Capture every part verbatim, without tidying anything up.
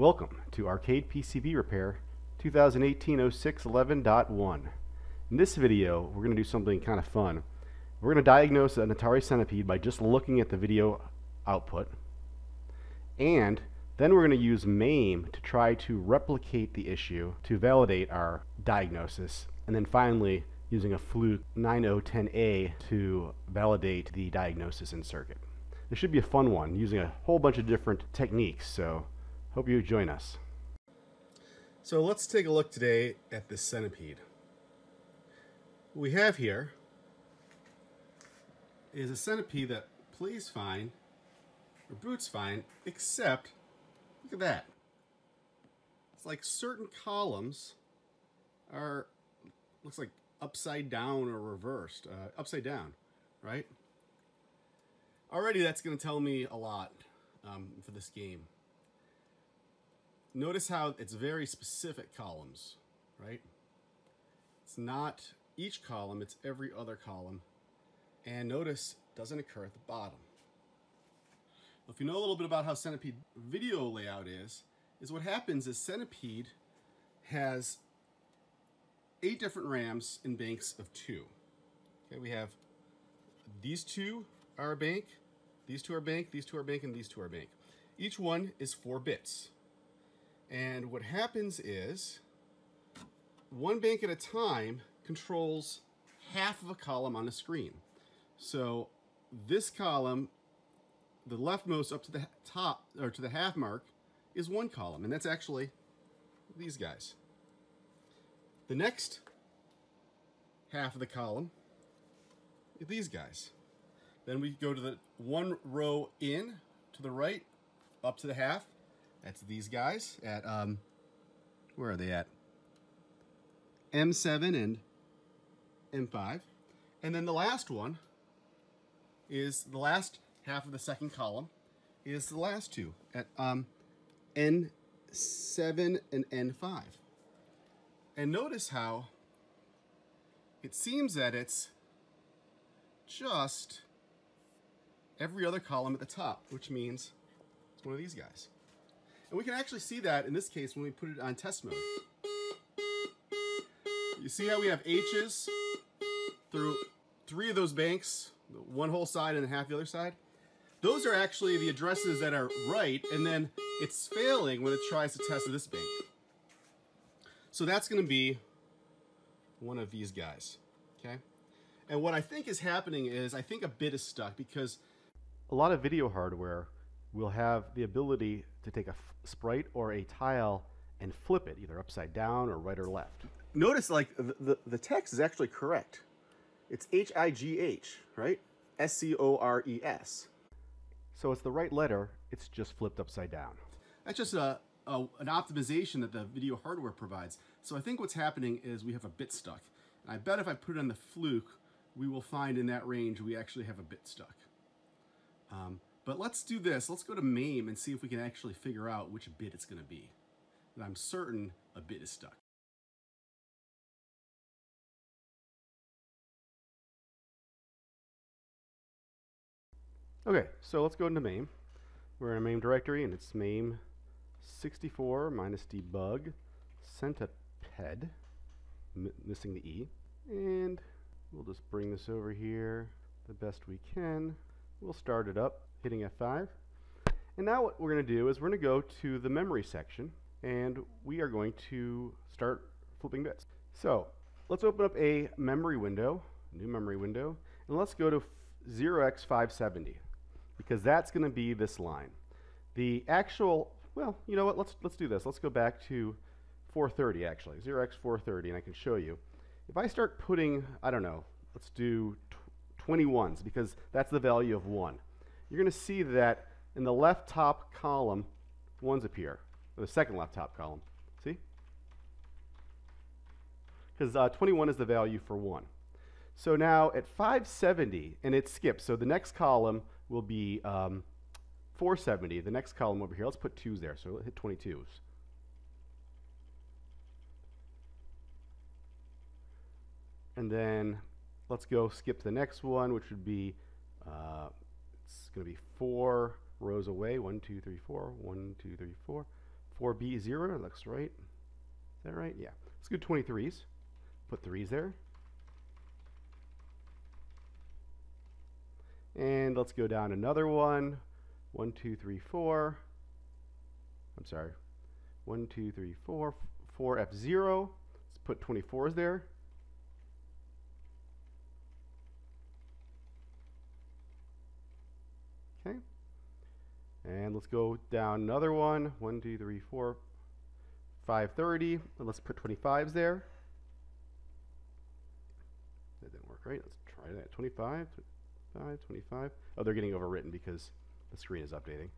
Welcome to Arcade P C B Repair twenty eighteen oh six eleven point one. In this video, we're going to do something kind of fun. We're going to diagnose an Atari Centipede by just looking at the video output, and then we're going to use MAME to try to replicate the issue to validate our diagnosis, and then finally using a Fluke nine oh one oh A to validate the diagnosis in circuit. This should be a fun one, using a whole bunch of different techniques, so hope you join us. So let's take a look today at this Centipede. What we have here is a Centipede that plays fine, or boots fine, except, look at that. It's like certain columns are, looks like upside down or reversed, uh, upside down, right? Already that's going to tell me a lot um, for this game. Notice how it's very specific columns, right? It's not each column, it's every other column. And notice it doesn't occur at the bottom. If you know a little bit about how Centipede video layout is, is what happens is Centipede has eight different RAMs in banks of two. Okay, we have these two are a bank, these two are bank, these two are bank, and these two are bank. Each one is four bits. And what happens is, one bank at a time controls half of a column on the screen. So this column, the leftmost up to the top, or to the half mark, is one column, and that's actually these guys. The next half of the column are these guys. Then we go to the one row in, to the right, up to the half. That's these guys at, um, where are they at? M seven and M five. And then the last one is the last half of the second column is the last two at um, N seven and N five. And notice how it seems that it's just every other column at the top, which means it's one of these guys. And we can actually see that in this case when we put it on test mode. You see how we have H's through three of those banks, one whole side and half the other side? Those are actually the addresses that are right, and then it's failing when it tries to test this bank. So that's going to be one of these guys, okay? And what I think is happening is I think a bit is stuck, because a lot of video hardware will have the ability to take a sprite or a tile and flip it, either upside down or right or left. Notice like the, the, the text is actually correct. It's H I G H, right? S C O R E S. So it's the right letter, it's just flipped upside down. That's just a, a, an optimization that the video hardware provides. So I think what's happening is we have a bit stuck. And I bet if I put it on the Fluke, we will find in that range we actually have a bit stuck. Um, But let's do this. Let's go to MAME and see if we can actually figure out which bit it's going to be. And I'm certain a bit is stuck. Okay, so let's go into MAME. We're in a MAME directory, and it's MAME sixty-four minus debug centipede, M missing the E. And we'll just bring this over here the best we can. We'll start it up, hitting F five. And now what we're going to do is we're going to go to the memory section, and we are going to start flipping bits. So let's open up a memory window, new memory window, and let's go to zero x five seventy, because that's going to be this line. The actual, well, you know what, let's, let's do this. Let's go back to four thirty, actually, zero x four thirty, and I can show you. If I start putting, I don't know, let's do twenty-ones, because that's the value of one. You're going to see that in the left top column, ones appear, or the second left top column. See? Because uh, twenty-one is the value for one. So now at five seventy, and it skips, so the next column will be um, four seventy. The next column over here, let's put twos there, so hit twenty-twos. And then let's go skip the next one, which would be, uh, it's going to be four rows away. One, two, three, four. One, two, three, four. four B zero looks right. Is that right? Yeah. Let's do twenty-threes. Put threes there. And let's go down another one. One, two, three, four. I'm sorry. One, two, three, four. Four F zero. Let's put twenty-fours there. Okay. And let's go down another one. One, two, three, four, five, thirty. And let's put twenty-fives there. That didn't work right. Let's try that. twenty-five. twenty-five. Oh, they're getting overwritten because the screen is updating.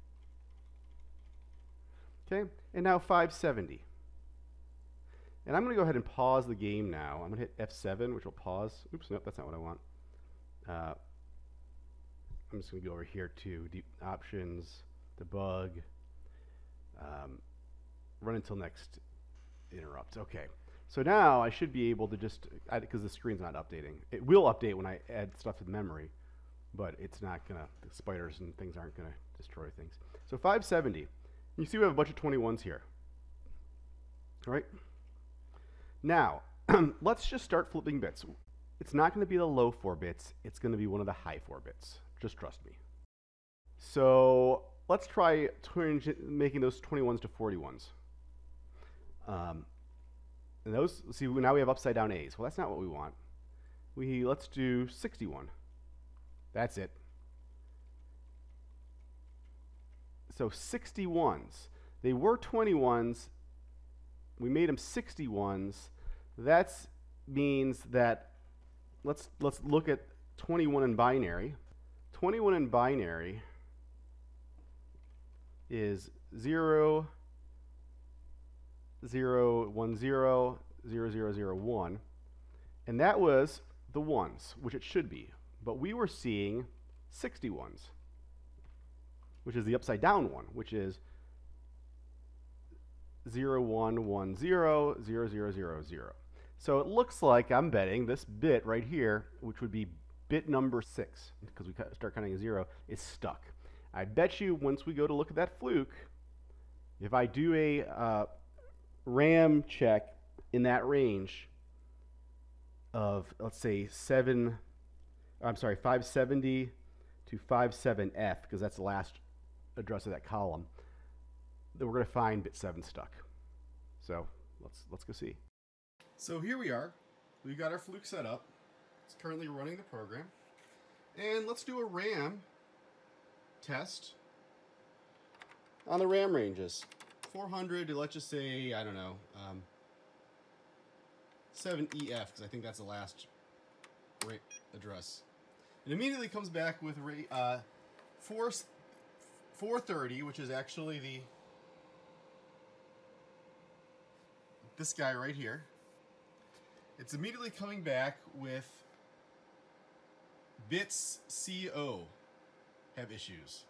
Okay, and now five seventy. And I'm going to go ahead and pause the game now. I'm going to hit F seven, which will pause. Oops, nope, that's not what I want. Uh, I'm just going to go over here to deep options, debug, um, run until next interrupt. Okay, so now I should be able to just, because the screen's not updating. It will update when I add stuff to the memory, but it's not going to, the spiders and things aren't going to destroy things. So five seventy. You see we have a bunch of twenty-ones here. All right. Now, let's just start flipping bits. It's not going to be the low four bits. It's going to be one of the high four bits. Just trust me. So let's try making those twenty-ones to forty-ones. Um, and those, see, now we have upside down A's. Well, that's not what we want. We, let's do sixty-one. That's it. So sixty-ones. They were twenty-ones. We made them sixty-ones. That means that let's let's look at twenty-one in binary. twenty-one in binary is zero, zero, one, zero, zero, zero, zero, one, and that was the ones, which it should be. But we were seeing sixty-ones, which is the upside down one, which is zero, one, one, zero, zero, zero, zero, zero. So it looks like I'm betting this bit right here, which would be bit number six, because we start counting a zero, is stuck. I bet you once we go to look at that fluke, if I do a uh, RAM check in that range of, let's say, seven, I'm sorry, five seventy to five seven F, because that's the last address of that column, that we're going to find bit seven stuck. So let's let's go see. So here we are. We've got our Fluke set up. It's currently running the program. And let's do a RAM test on the RAM ranges. four hundred to, let's just say, I don't know, um, seven E F, because I think that's the last address. It immediately comes back with uh, four thirty, which is actually the this guy right here. It's immediately coming back with bits C O have issues.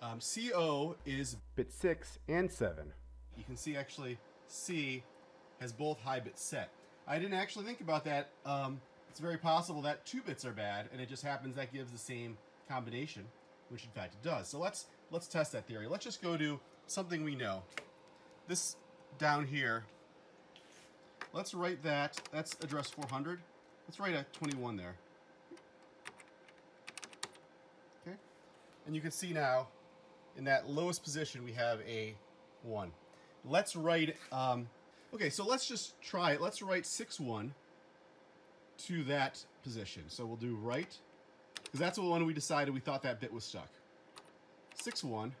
Um, C O is bit six and seven. You can see actually C has both high bits set. I didn't actually think about that. Um, it's very possible that two bits are bad, and it just happens that gives the same combination, which in fact it does. So let's let's test that theory. Let's just go to something we know. This down here. Let's write that. That's address four hundred. Let's write a twenty-one there. Okay, and you can see now, in that lowest position we have a one. Let's write. Um, okay, so let's just try it. Let's write six one to that position. So we'll do right, because that's the one we decided we thought that bit was stuck. six one.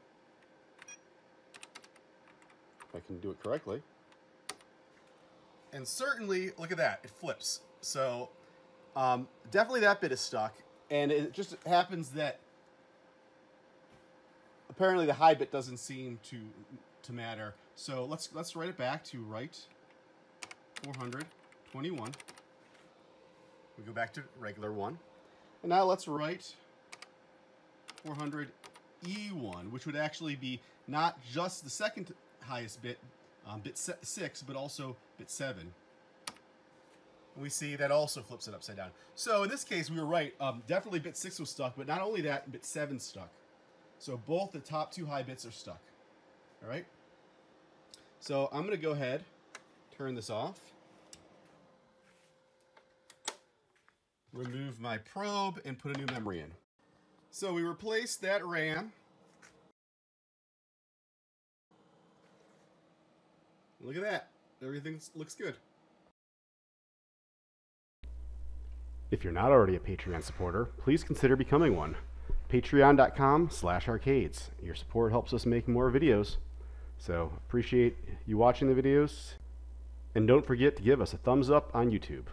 If I can do it correctly. And certainly, look at that, it flips. So um, definitely that bit is stuck, and it just happens that apparently the high bit doesn't seem to to matter. So let's let's write it back to right four hundred twenty-one. We go back to regular one, and now let's write four hundred E one, which would actually be not just the second highest bit, Um, bit six, but also bit seven. And we see that also flips it upside down. So in this case, we were right. Um, definitely bit six was stuck, but not only that, bit seven stuck. So both the top two high bits are stuck. All right. So I'm going to go ahead, turn this off, remove my probe, and put a new memory in. So we replaced that RAM. Look at that. Everything looks good. If you're not already a Patreon supporter, please consider becoming one. Patreon.com slash arcades. Your support helps us make more videos. So appreciate you watching the videos. And don't forget to give us a thumbs up on YouTube.